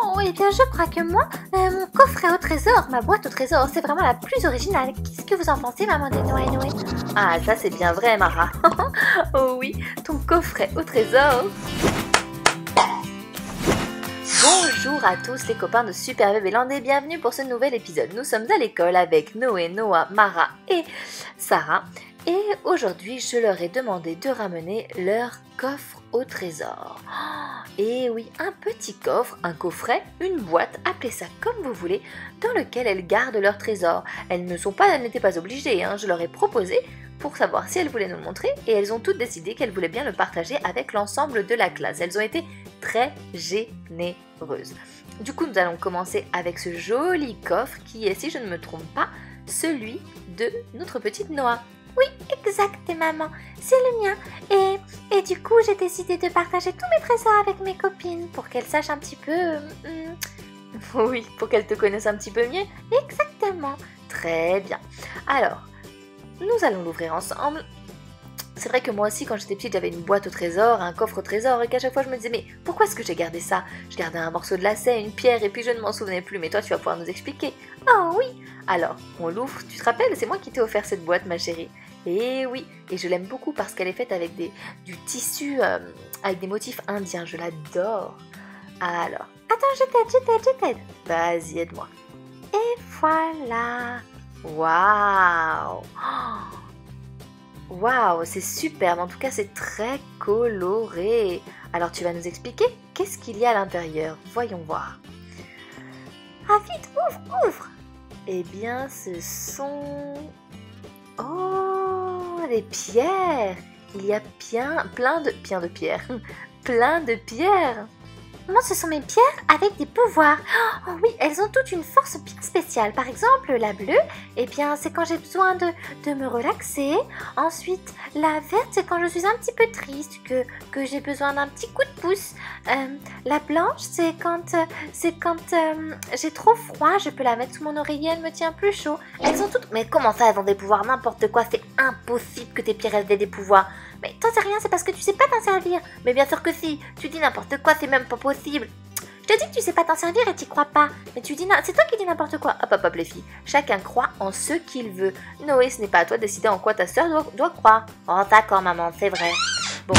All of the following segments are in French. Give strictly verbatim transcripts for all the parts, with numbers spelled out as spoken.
Oh, eh bien, je crois que moi, euh, mon coffret au trésor, ma boîte au trésor, c'est vraiment la plus originale. Qu'est-ce que vous en pensez, maman de Noé Noé? Ah, ça, c'est bien vrai, Mara. Oh oui, ton coffret au trésor. Bonjour à tous les copains de SuperBébéLand et bienvenue pour ce nouvel épisode. Nous sommes à l'école avec Noé, Noa, Mara et Sarah. Et aujourd'hui, je leur ai demandé de ramener leur coffre au trésor. Et oui, un petit coffre, un coffret, une boîte, appelez ça comme vous voulez, dans lequel elles gardent leur trésor. Elles ne sont pas, elles n'étaient pas obligées, hein, je leur ai proposé pour savoir si elles voulaient nous le montrer. Et elles ont toutes décidé qu'elles voulaient bien le partager avec l'ensemble de la classe. Elles ont été très généreuses. Du coup, nous allons commencer avec ce joli coffre qui est, si je ne me trompe pas, celui de notre petite Noa. Oui, exact, maman, c'est le mien. Et, et du coup, j'ai décidé de partager tous mes trésors avec mes copines pour qu'elles sachent un petit peu... Euh, oui, pour qu'elles te connaissent un petit peu mieux. Exactement. Très bien. Alors, nous allons l'ouvrir ensemble. C'est vrai que moi aussi, quand j'étais petite, j'avais une boîte au trésor, un coffre au trésor, et qu'à chaque fois, je me disais, mais pourquoi est-ce que j'ai gardé ça? Je gardais un morceau de lacet, une pierre, et puis je ne m'en souvenais plus, mais toi, tu vas pouvoir nous expliquer. Oh oui! Alors, on l'ouvre, tu te rappelles, c'est moi qui t'ai offert cette boîte, ma chérie. Et oui, et je l'aime beaucoup parce qu'elle est faite avec des, du tissu, euh, avec des motifs indiens, je l'adore. Alors, attends, je t'aide, je t'aide, je t'aide. Vas-y, aide-moi. Et voilà. Waouh! Oh, waouh, c'est superbe, en tout cas c'est très coloré. Alors tu vas nous expliquer qu'est-ce qu'il y a à l'intérieur, voyons voir. Ah vite, ouvre, ouvre. Eh bien ce sont... Oh, des pierres. Il y a bien, plein de... Plein de pierres. Plein de pierres. Moi, ce sont mes pierres avec des pouvoirs. Oh oui, elles ont toutes une force bien spéciale. Par exemple, la bleue, eh bien, c'est quand j'ai besoin de, de me relaxer. Ensuite, la verte, c'est quand je suis un petit peu triste, que, que j'ai besoin d'un petit coup de pouce. Euh, la blanche, c'est quand, euh, c'est quand euh, j'ai trop froid, je peux la mettre sous mon oreiller, elle me tient plus chaud. Elles ont toutes... Mais comment ça, elles ont des pouvoirs? N'importe quoi, c'est impossible que tes pierres aient des pouvoirs. Mais t'en sais rien, c'est parce que tu sais pas t'en servir. Mais bien sûr que si, tu dis n'importe quoi, c'est même pas possible. Je te dis que tu sais pas t'en servir et t'y crois pas. Mais tu dis non, c'est toi qui dis n'importe quoi. Hop hop hop les filles, chacun croit en ce qu'il veut. Noé, ce n'est pas à toi de décider en quoi ta soeur doit, doit croire. Oh d'accord maman, c'est vrai. Bon.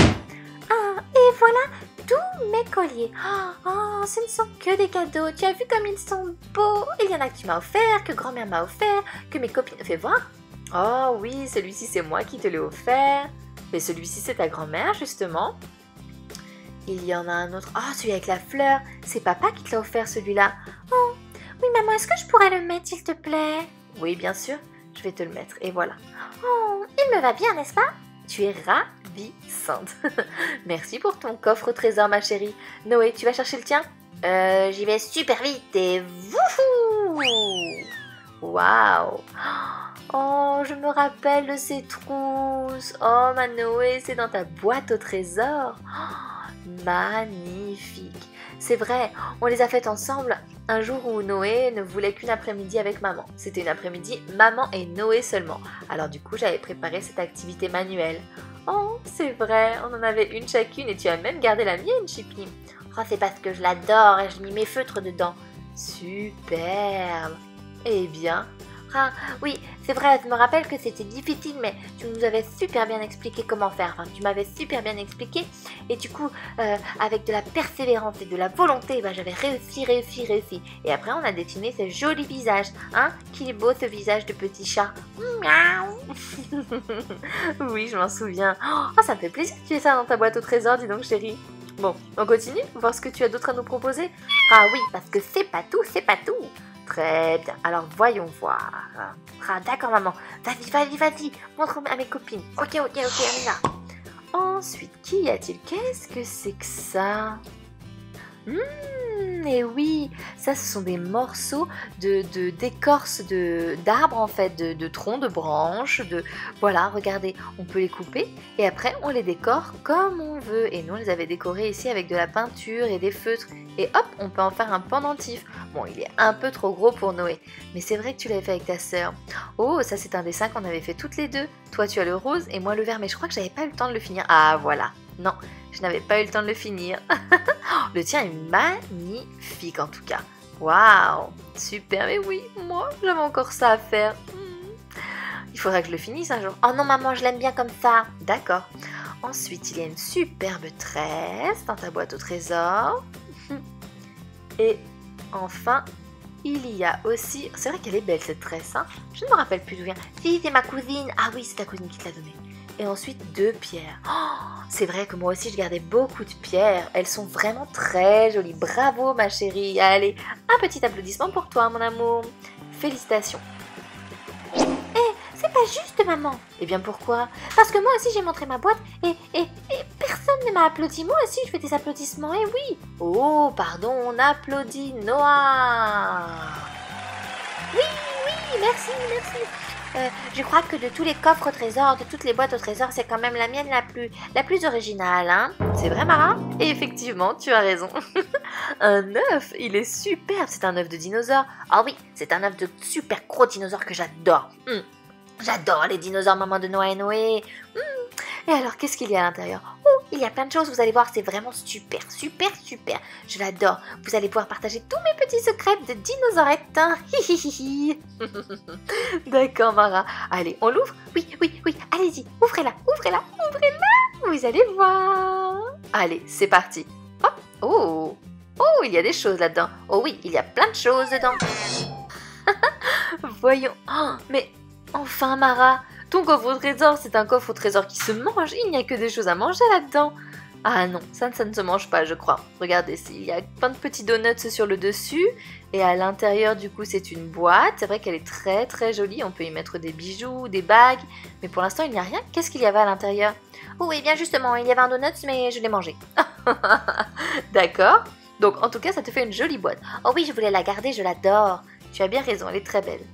Ah, et voilà tous mes colliers. Oh, oh, ce ne sont que des cadeaux. Tu as vu comme ils sont beaux. Il y en a que tu m'as offert, que grand-mère m'a offert, que mes copines... Fais voir. Oh oui, celui-ci c'est moi qui te l'ai offert. Mais celui-ci, c'est ta grand-mère, justement. Il y en a un autre. Oh, celui avec la fleur. C'est papa qui te l'a offert, celui-là. Oh, oui, maman, est-ce que je pourrais le mettre, s'il te plaît? Oui, bien sûr. Je vais te le mettre. Et voilà. Oh, il me va bien, n'est-ce pas? Tu es ravissante. Merci pour ton coffre au trésor, ma chérie. Noé, tu vas chercher le tien? Euh, j'y vais super vite et wouhou! Waouh! Oh, je me rappelle de ces trousses. Oh, ma Noé, c'est dans ta boîte au trésor. Oh, magnifique. C'est vrai, on les a faites ensemble un jour où Noé ne voulait qu'une après-midi avec maman. C'était une après-midi maman et Noé seulement. Alors du coup, j'avais préparé cette activité manuelle. Oh, c'est vrai, on en avait une chacune et tu as même gardé la mienne, Chippy. Oh, c'est parce que je l'adore et je mis mes feutres dedans. Superbe. Eh bien... Ah, oui, c'est vrai, je me rappelle que c'était difficile, mais tu nous avais super bien expliqué comment faire. Enfin, tu m'avais super bien expliqué. Et du coup, euh, avec de la persévérance et de la volonté, bah, j'avais réussi, réussi, réussi. Et après, on a dessiné ce joli visage. Hein? Qu'il est beau ce visage de petit chat. Miaou. Oui, je m'en souviens. Oh, ça me fait plaisir que tu aies ça dans ta boîte au trésor, dis donc, chérie. Bon, on continue, voir ce que tu as d'autre à nous proposer. Ah oui, parce que c'est pas tout, c'est pas tout. Très bien, alors voyons voir. Ah d'accord maman, vas-y, vas-y, vas-y, montre à mes copines. Ok, ok, ok, on y va. Ensuite, qu'y a-t-il? Qu'est-ce que c'est que ça? Mmh, et oui, ça ce sont des morceaux de d'écorce de d'arbres en fait, de, de troncs, de branches, de... Voilà, regardez, on peut les couper et après on les décore comme on veut. Et nous on les avait décorés ici avec de la peinture et des feutres. Et hop, on peut en faire un pendentif. Bon, il est un peu trop gros pour Noé. Mais c'est vrai que tu l'avais fait avec ta sœur. Oh, ça c'est un dessin qu'on avait fait toutes les deux. Toi, tu as le rose et moi le vert. Mais je crois que j'avais pas eu le temps de le finir. Ah, voilà. Non, Je n'avais pas eu le temps de le finir. Le tien est magnifique en tout cas. Waouh, super, mais oui, moi j'avais encore ça à faire. Il faudrait que je le finisse un jour. Oh non maman, je l'aime bien comme ça. D'accord. Ensuite, il y a une superbe tresse dans ta boîte au trésor. Et enfin, il y a aussi... C'est vrai qu'elle est belle cette tresse, hein. Je ne me rappelle plus d'où vient. Si, c'est ma cousine. Ah oui, c'est ta cousine qui te l'a donnée. Et ensuite, deux pierres. Oh, c'est vrai que moi aussi, je gardais beaucoup de pierres. Elles sont vraiment très jolies. Bravo, ma chérie. Allez, un petit applaudissement pour toi, mon amour. Félicitations. C'est pas juste, maman. Eh bien, pourquoi? Parce que moi aussi, j'ai montré ma boîte et, et, et personne ne m'a applaudi. Moi aussi, je fais des applaudissements, et oui. Oh, pardon, on applaudit Noa. Oui, oui, merci, merci. Euh, je crois que de tous les coffres au trésor, de toutes les boîtes au trésor, c'est quand même la mienne la plus, la plus originale, hein. C'est vrai, Mara? Et effectivement, tu as raison. Un œuf, il est superbe. C'est un œuf de dinosaure. Ah oui, c'est un œuf de super gros dinosaure que j'adore. Mm. J'adore les dinosaures, maman de Noa et Noé. Mmh. Et alors, qu'est-ce qu'il y a à l'intérieur? Oh, il y a plein de choses, vous allez voir, c'est vraiment super, super, super. Je l'adore. Vous allez pouvoir partager tous mes petits secrets de dinosaurette. Hihihihi. D'accord, Mara. Allez, on l'ouvre? Oui, oui, oui. Allez-y, ouvrez-la, ouvrez-la, ouvrez-la. Vous allez voir. Allez, c'est parti. Oh, oh, oh, il y a des choses là-dedans. Oh oui, il y a plein de choses dedans. Voyons. Oh, mais... Enfin Mara, ton coffre au trésor, c'est un coffre au trésor qui se mange, il n'y a que des choses à manger là-dedans. Ah non, ça, ça ne se mange pas je crois. Regardez, il y a plein de petits donuts sur le dessus, et à l'intérieur du coup c'est une boîte, c'est vrai qu'elle est très très jolie, on peut y mettre des bijoux, des bagues, mais pour l'instant il n'y a rien, qu'est-ce qu'il y avait à l'intérieur? Oh et bien justement, il y avait un donut mais je l'ai mangé. D'accord, donc en tout cas ça te fait une jolie boîte. Oh oui je voulais la garder, je l'adore, tu as bien raison, elle est très belle.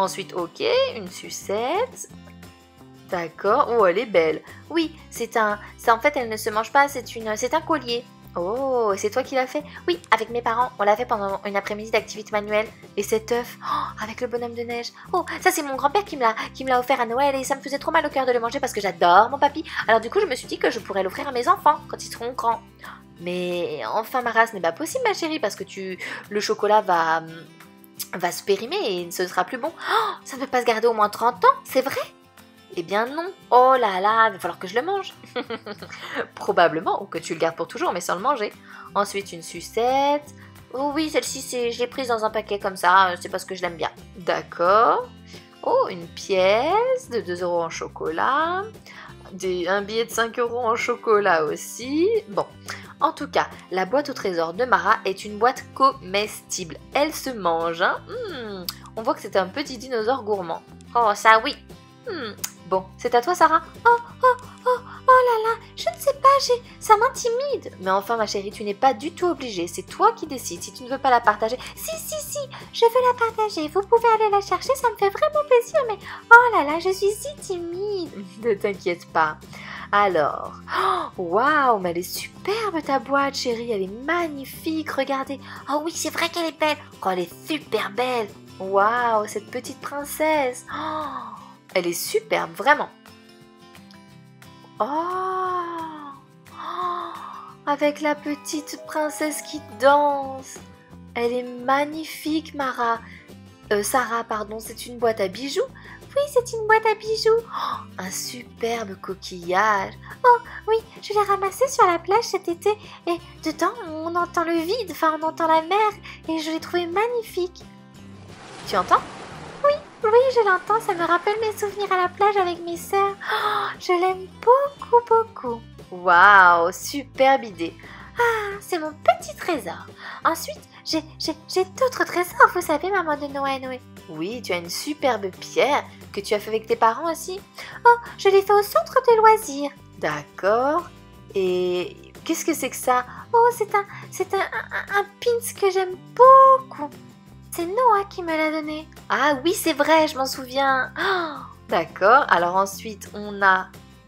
Ensuite, ok, une sucette. D'accord. Oh, elle est belle. Oui, c'est un... Ça, en fait, elle ne se mange pas, c'est une... C'est un collier. Oh, c'est toi qui l'as fait? Oui, avec mes parents. On l'a fait pendant une après-midi d'activité manuelle. Et cet œuf, oh, avec le bonhomme de neige. Oh, ça, c'est mon grand-père qui me l'a offert à Noël. Et ça me faisait trop mal au cœur de le manger parce que j'adore mon papy. Alors du coup, je me suis dit que je pourrais l'offrir à mes enfants quand ils seront grands. Mais enfin, Mara, ce n'est pas possible, ma chérie, parce que tu... Le chocolat va... va se périmer et il ne sera plus bon. Oh, ça ne peut pas se garder au moins trente ans, c'est vrai? Eh bien non. Oh là là, il va falloir que je le mange. Probablement, ou que tu le gardes pour toujours, mais sans le manger. Ensuite, une sucette. Oh oui, celle-ci, je l'ai prise dans un paquet comme ça, c'est parce que je l'aime bien. D'accord. Oh, une pièce de deux euros en chocolat. Des, un billet de cinq euros en chocolat aussi. Bon. En tout cas, la boîte au trésor de Mara est une boîte comestible. Elle se mange, hein. Mmh. On voit que c'est un petit dinosaure gourmand. Oh, ça oui. Mmh. Bon, c'est à toi, Sarah. Oh, oh, oh, oh là là, je ne sais pas, ça m'intimide. Mais enfin, ma chérie, tu n'es pas du tout obligée. C'est toi qui décides. Si tu ne veux pas la partager... Si, si, si, je veux la partager. Vous pouvez aller la chercher, ça me fait vraiment plaisir. Mais oh là là, je suis si timide. Ne t'inquiète pas. Alors, waouh, mais elle est superbe ta boîte, chérie, elle est magnifique, regardez. Oh oui, c'est vrai qu'elle est belle. Oh, elle est super belle. Waouh, cette petite princesse. Oh, elle est superbe, vraiment. Oh, oh, avec la petite princesse qui danse. Elle est magnifique, Mara. Euh, Sarah, pardon, c'est une boîte à bijoux. Oui, c'est une boîte à bijoux. Oh, un superbe coquillage. Oh, oui, je l'ai ramassé sur la plage cet été. Et dedans, on entend le vide, enfin, on entend la mer. Et je l'ai trouvé magnifique. Tu entends? Oui, oui, je l'entends. Ça me rappelle mes souvenirs à la plage avec mes sœurs. Oh, je l'aime beaucoup, beaucoup. Waouh, superbe idée. Ah, c'est mon petit trésor. Ensuite, j'ai d'autres trésors, vous savez, maman de Noé et Noé. Oui, tu as une superbe pierre que tu as fait avec tes parents aussi. Oh, je l'ai fait au centre de loisirs. D'accord. Et qu'est-ce que c'est que ça? Oh, c'est un, c'est un, un, un pins que j'aime beaucoup. C'est Noa qui me l'a donné. Ah oui, c'est vrai, je m'en souviens. Oh, d'accord. Alors ensuite, on a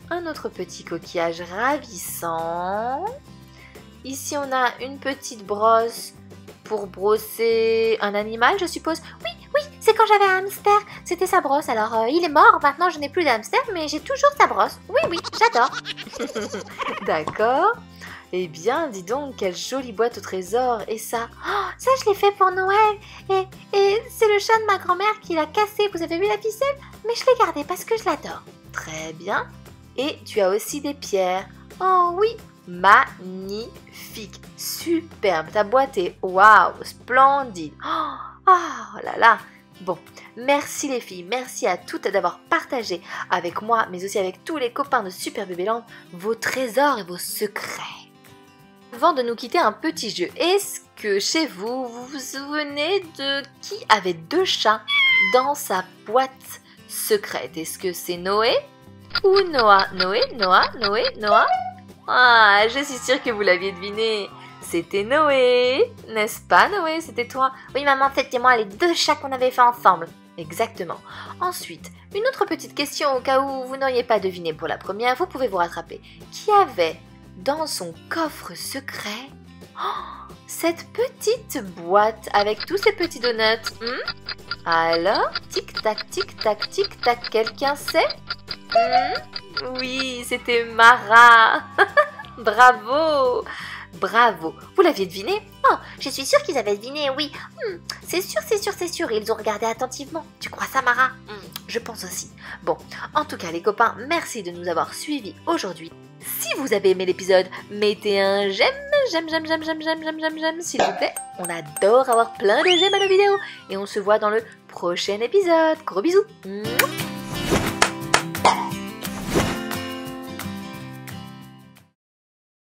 un autre petit coquillage ravissant. Ici, on a une petite brosse pour brosser un animal, je suppose. Oui, oui, c'est quand j'avais un hamster. C'était sa brosse. Alors, euh, il est mort. Maintenant, je n'ai plus d'hamster, mais j'ai toujours sa brosse. Oui, oui, j'adore. D'accord. Eh bien, dis donc, quelle jolie boîte au trésor. Et ça, oh, ça je l'ai fait pour Noël. Et, et c'est le chat de ma grand-mère qui l'a cassé. Vous avez vu la ficelle? Mais je l'ai gardée parce que je l'adore. Très bien. Et tu as aussi des pierres. Oh oui, magnifique. Superbe. Ta boîte est waouh, splendide. Oh, oh là là. Bon, merci les filles, merci à toutes d'avoir partagé avec moi, mais aussi avec tous les copains de SuperBébéLand, vos trésors et vos secrets. Avant de nous quitter, un petit jeu. Est-ce que chez vous, vous vous souvenez de qui avait deux chats dans sa boîte secrète? Est-ce que c'est Noé ou Noa? Noé, Noa, Noé, Noa. Ah, je suis sûre que vous l'aviez deviné. C'était Noé, n'est-ce pas Noé? C'était toi? Oui maman, faites et moi les deux chats qu'on avait fait ensemble. Exactement. Ensuite, une autre petite question au cas où vous n'auriez pas deviné pour la première, vous pouvez vous rattraper. Qui avait dans son coffre secret oh, cette petite boîte avec tous ces petits donuts hmm? Alors, tic-tac, tic-tac, tic-tac, quelqu'un sait hmm? Oui, c'était Mara. Bravo! Bravo! Vous l'aviez deviné? Oh, je suis sûre qu'ils avaient deviné, oui. Hmm, c'est sûr, c'est sûr, c'est sûr. Ils ont regardé attentivement. Tu crois ça, Mara? Hmm, je pense aussi. Bon, en tout cas, les copains, merci de nous avoir suivis aujourd'hui. Si vous avez aimé l'épisode, mettez un j'aime, j'aime, j'aime, j'aime, j'aime, j'aime, j'aime, j'aime, j'aime, s'il vous plaît. On adore avoir plein de j'aime à nos vidéos. Et on se voit dans le prochain épisode. Gros bisous. Mouah.